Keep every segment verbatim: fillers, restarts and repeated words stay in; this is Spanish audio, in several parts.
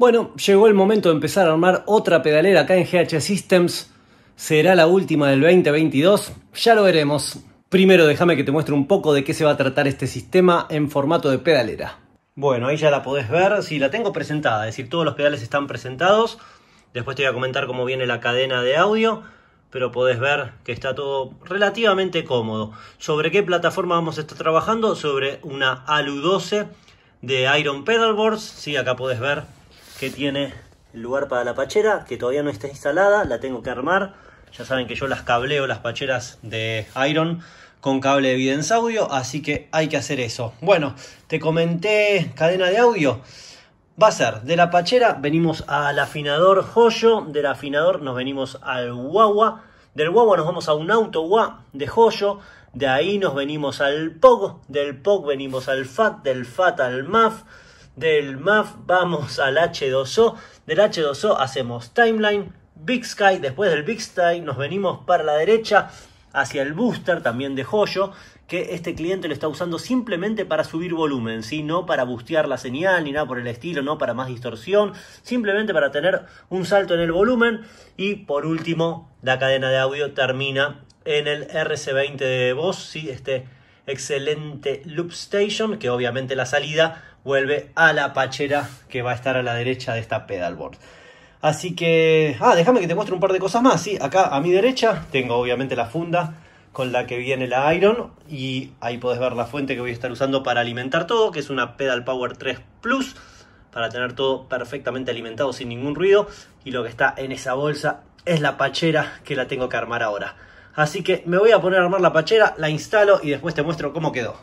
Bueno, llegó el momento de empezar a armar otra pedalera acá en G H Systems. ¿Será la última del veinte veintidós? Ya lo veremos. Primero déjame que te muestre un poco de qué se va a tratar este sistema en formato de pedalera. Bueno, ahí ya la podés ver. Sí, la tengo presentada, es decir, todos los pedales están presentados. Después te voy a comentar cómo viene la cadena de audio, pero podés ver que está todo relativamente cómodo. ¿Sobre qué plataforma vamos a estar trabajando? Sobre una A L U doce de Iron Pedalboards. Sí, acá podés ver que tiene el lugar para la pachera, que todavía no está instalada, la tengo que armar. Ya saben que yo las cableo, las pacheras de Iron, con cable de Evidence Audio, así que hay que hacer eso. Bueno, te comenté cadena de audio. Va a ser de la pachera, venimos al afinador Joyo, del afinador nos venimos al Wawa, del Wawa nos vamos a un auto Wah de Joyo, de ahí nos venimos al Pog, del Pog venimos al F A T, del F A T al M A F, del M A F vamos al H dos O, del H dos O hacemos Timeline, Big Sky, después del Big Sky nos venimos para la derecha hacia el booster también de Joyo, que este cliente lo está usando simplemente para subir volumen, ¿sí? No para boostear la señal ni nada por el estilo, no para más distorsión, simplemente para tener un salto en el volumen. Y por último la cadena de audio termina en el R C veinte de voz, ¿sí? Este excelente loop station, que obviamente la salida vuelve a la pachera que va a estar a la derecha de esta pedalboard. Así que, ah, déjame que te muestre un par de cosas más, ¿sí? Acá a mi derecha tengo obviamente la funda con la que viene la Iron. Y ahí podés ver la fuente que voy a estar usando para alimentar todo, que es una Pedal Power tres Plus. Para tener todo perfectamente alimentado sin ningún ruido. Y lo que está en esa bolsa es la pachera que la tengo que armar ahora. Así que me voy a poner a armar la pachera, la instalo y después te muestro cómo quedó.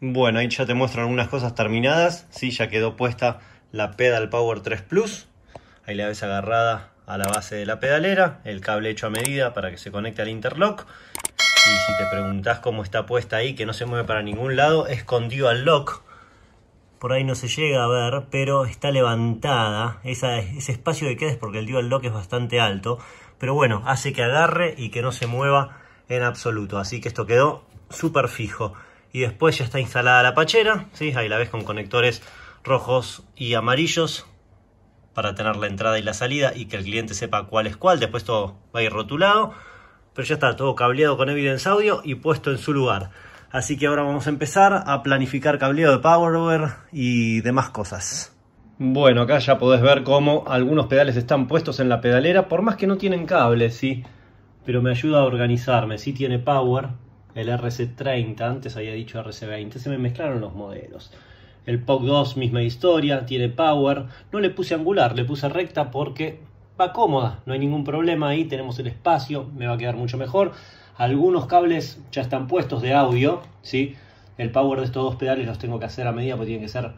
Bueno, ahí ya te muestro algunas cosas terminadas, ¿sí? Ya quedó puesta la Pedal Power tres Plus. Ahí la ves agarrada a la base de la pedalera, el cable hecho a medida para que se conecte al interlock. Y si te preguntás cómo está puesta ahí, que no se mueve para ningún lado, es con Dual Lock. Por ahí no se llega a ver, pero está levantada. Esa, ese espacio que queda es porque el Dual Lock es bastante alto. Pero bueno, hace que agarre y que no se mueva en absoluto. Así que esto quedó súper fijo. Y después ya está instalada la pachera, ¿sí? Ahí la ves con conectores rojos y amarillos, para tener la entrada y la salida y que el cliente sepa cuál es cuál. Después todo va a ir rotulado, pero ya está todo cableado con Evidence Audio y puesto en su lugar. Así que ahora vamos a empezar a planificar cableado de power y demás cosas. Bueno, acá ya podés ver cómo algunos pedales están puestos en la pedalera, por más que no tienen cable, sí, pero me ayuda a organizarme. Sí tiene power, el R C treinta, antes había dicho R C veinte, se me mezclaron los modelos. El P O G dos, misma historia, tiene power. No le puse angular, le puse recta porque va cómoda. No hay ningún problema ahí, tenemos el espacio, me va a quedar mucho mejor. Algunos cables ya están puestos de audio, ¿sí? El power de estos dos pedales los tengo que hacer a medida porque tienen que ser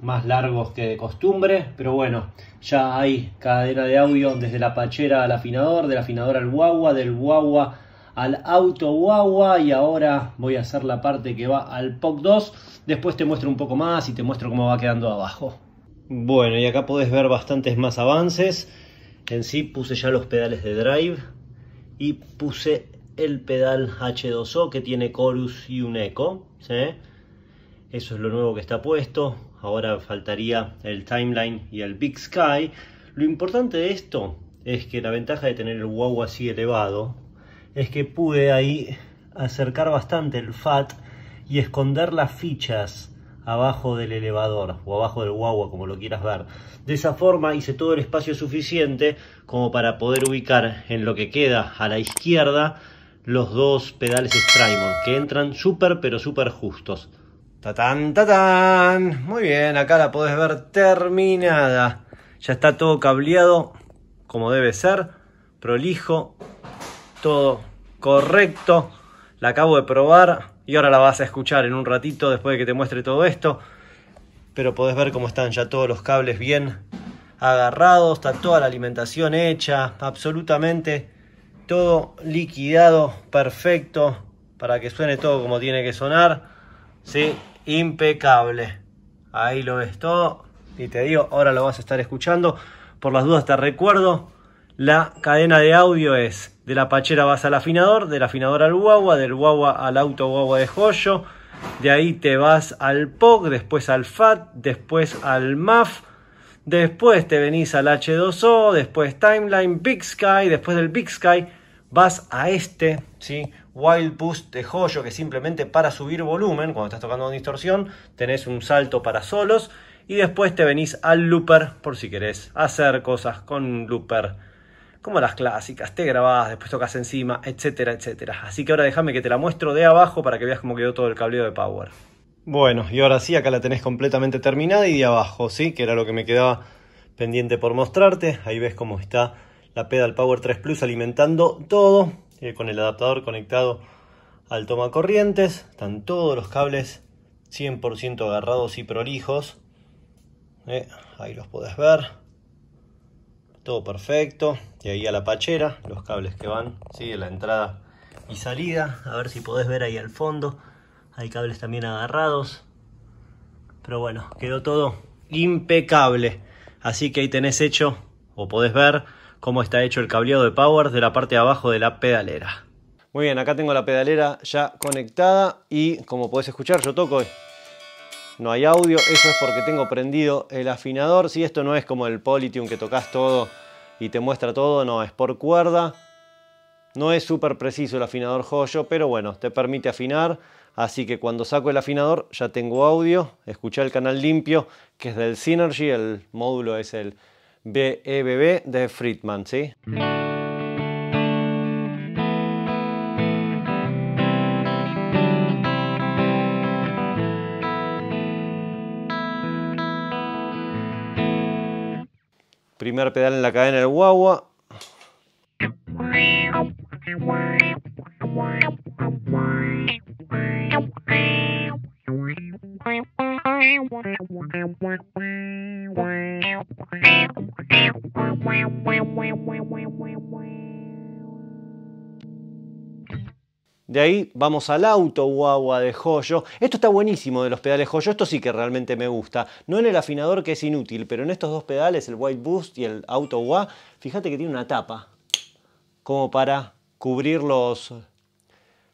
más largos que de costumbre. Pero bueno, ya hay cadena de audio desde la pachera al afinador, del afinador al Wawa, del Wawa al auto Wawa, y ahora voy a hacer la parte que va al P O G dos. Después te muestro un poco más y te muestro cómo va quedando abajo. Bueno, y acá podés ver bastantes más avances. En sí puse ya los pedales de drive y puse el pedal H dos O que tiene chorus y un eco, ¿sí? Eso es lo nuevo que está puesto. Ahora faltaría el Timeline y el Big Sky. Lo importante de esto es que la ventaja de tener el Wawa así elevado es que pude ahí acercar bastante el F A T y esconder las fichas abajo del elevador o abajo del Wawa, como lo quieras ver. De esa forma hice todo el espacio suficiente como para poder ubicar en lo que queda a la izquierda los dos pedales Strymon, que entran súper pero súper justos. ¡Tatán, tatán! Muy bien, acá la podés ver terminada. Ya está todo cableado como debe ser, prolijo. Todo correcto, la acabo de probar y ahora la vas a escuchar en un ratito después de que te muestre todo esto. Pero podés ver cómo están ya todos los cables bien agarrados, está toda la alimentación hecha, absolutamente todo liquidado, perfecto, para que suene todo como tiene que sonar, ¿sí? Impecable. Ahí lo ves todo y te digo, ahora lo vas a estar escuchando. Por las dudas te recuerdo, la cadena de audio es: de la pachera vas al afinador, del afinador al Wawa, del Wawa al auto Wawa de Joyo, de ahí te vas al P O G, después al F A T, después al M A F, Después te venís al H dos O, después Timeline, Big Sky. Después del Big Sky vas a este, ¿sí? Wild Boost de Joyo, que simplemente para subir volumen, cuando estás tocando con distorsión, tenés un salto para solos. Y después te venís al looper, por si querés hacer cosas con un looper, como las clásicas, te grabás, después tocas encima, etcétera, etcétera. Así que ahora déjame que te la muestro de abajo para que veas cómo quedó todo el cableado de Power. Bueno, y ahora sí, acá la tenés completamente terminada y de abajo, ¿sí? Que era lo que me quedaba pendiente por mostrarte. Ahí ves cómo está la Pedal Power tres Plus alimentando todo, eh, con el adaptador conectado al tomacorrientes. Están todos los cables cien por ciento agarrados y prolijos. Eh, ahí los podés ver. Todo perfecto. Y ahí a la pachera, los cables que van, ¿sí? De la entrada y salida. A ver si podés ver ahí al fondo. Hay cables también agarrados. Pero bueno, quedó todo impecable. Así que ahí tenés hecho, o podés ver, cómo está hecho el cableado de Power de la parte de abajo de la pedalera. Muy bien, acá tengo la pedalera ya conectada. Y como podés escuchar, yo toco. No hay audio. Eso es porque tengo prendido el afinador. Si sí, esto no es como el Polytune que tocas todo y te muestra todo. No, es por cuerda. No es súper preciso el afinador Joyo, pero bueno, te permite afinar. Así que cuando saco el afinador ya tengo audio. Escuché el canal limpio, que es del Synergy. El módulo es el B B B de Friedman, ¿sí? Primer pedal en la cadena del Wawa. De ahí vamos al auto Wawa de Joyo. Esto está buenísimo de los pedales Joyo. Esto sí que realmente me gusta. No en el afinador, que es inútil, pero en estos dos pedales, el Wild Boost y el auto Wawa, fíjate que tiene una tapa como para cubrir los,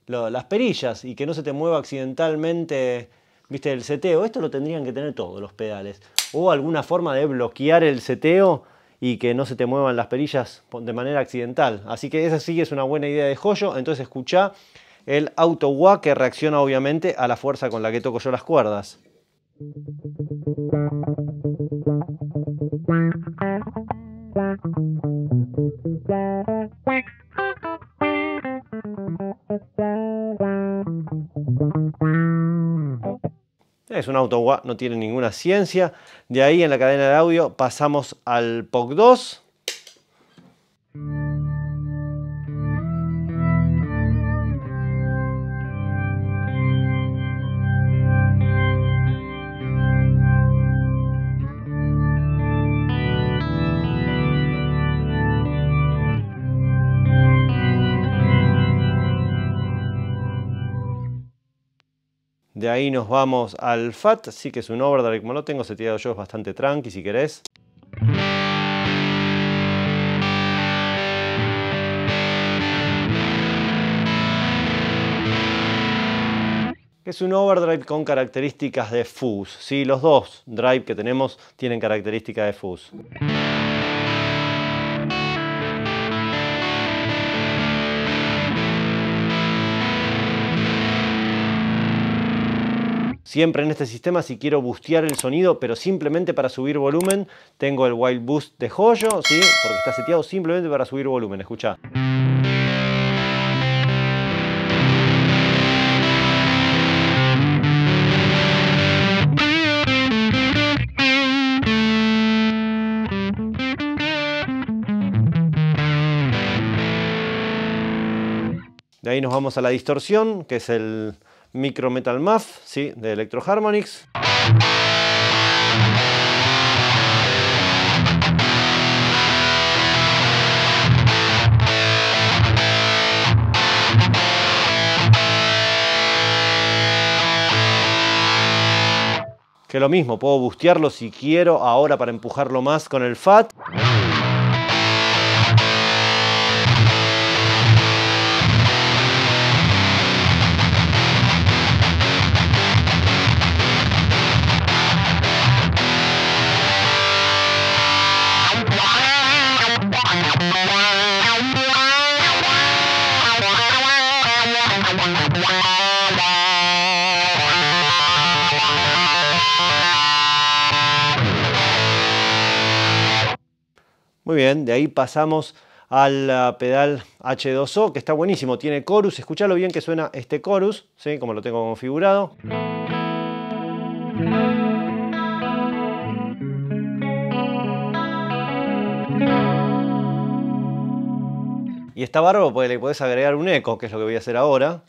lo, las perillas y que no se te mueva accidentalmente, viste, el seteo. Esto lo tendrían que tener todos los pedales. O alguna forma de bloquear el seteo y que no se te muevan las perillas de manera accidental. Así que esa sí es una buena idea de Joyo. Entonces escuchá el auto wah, que reacciona obviamente a la fuerza con la que toco yo las cuerdas. Es un auto wah, no tiene ninguna ciencia. De ahí en la cadena de audio pasamos al P O G dos. De ahí nos vamos al F A T, sí que es un overdrive, como lo tengo seteado yo es bastante tranqui si querés. Es un overdrive con características de fuzz, sí, los dos drive que tenemos tienen características de fuzz. Siempre en este sistema, si quiero boostear el sonido, pero simplemente para subir volumen, tengo el Wild Boost de Joyo, ¿sí? Porque está seteado simplemente para subir volumen, escuchá. De ahí nos vamos a la distorsión, que es el Micro Metal Muff, ¿sí? De Electro Harmonix. Que lo mismo, puedo bustearlo si quiero ahora para empujarlo más con el F A T. Muy bien, de ahí pasamos al pedal H dos O, que está buenísimo, tiene chorus, escuchá lo bien que suena este chorus, ¿sí? Como lo tengo configurado. Y está bárbaro porque le podés agregar un eco, que es lo que voy a hacer ahora.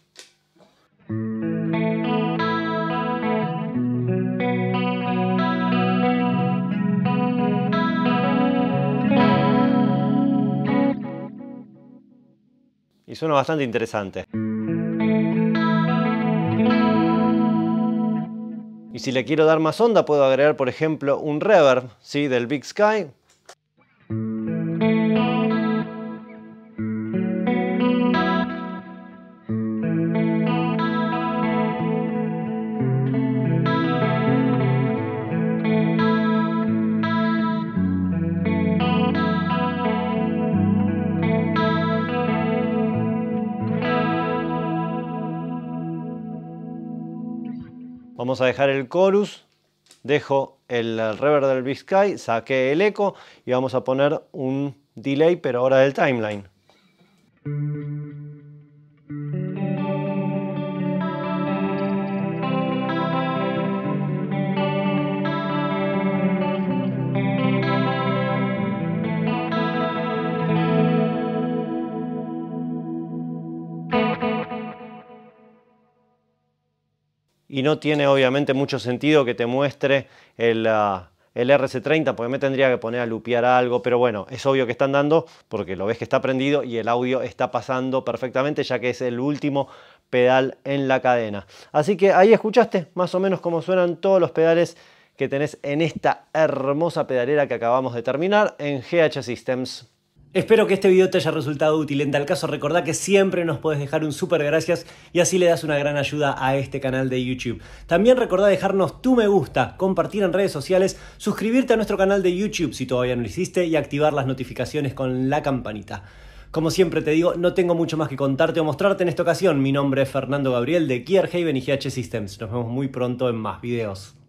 Y suena bastante interesante. Y si le quiero dar más onda, puedo agregar, por ejemplo, un reverb, ¿sí? Del Big Sky. Vamos a dejar el chorus, dejo el reverb del Big Sky, saqué el eco y vamos a poner un delay, pero ahora del Timeline. Y no tiene obviamente mucho sentido que te muestre el, uh, el R C treinta, porque me tendría que poner a lupear algo, pero bueno, es obvio que están dando, porque lo ves que está prendido y el audio está pasando perfectamente, ya que es el último pedal en la cadena. Así que ahí escuchaste más o menos cómo suenan todos los pedales que tenés en esta hermosa pedalera que acabamos de terminar en G H Systems. Espero que este video te haya resultado útil. En tal caso, recordá que siempre nos podés dejar un súper gracias y así le das una gran ayuda a este canal de YouTube. También recordá dejarnos tu me gusta, compartir en redes sociales, suscribirte a nuestro canal de YouTube si todavía no lo hiciste y activar las notificaciones con la campanita. Como siempre te digo, no tengo mucho más que contarte o mostrarte en esta ocasión. Mi nombre es Fernando Gabriel de Gearhaven y G H Systems. Nos vemos muy pronto en más videos.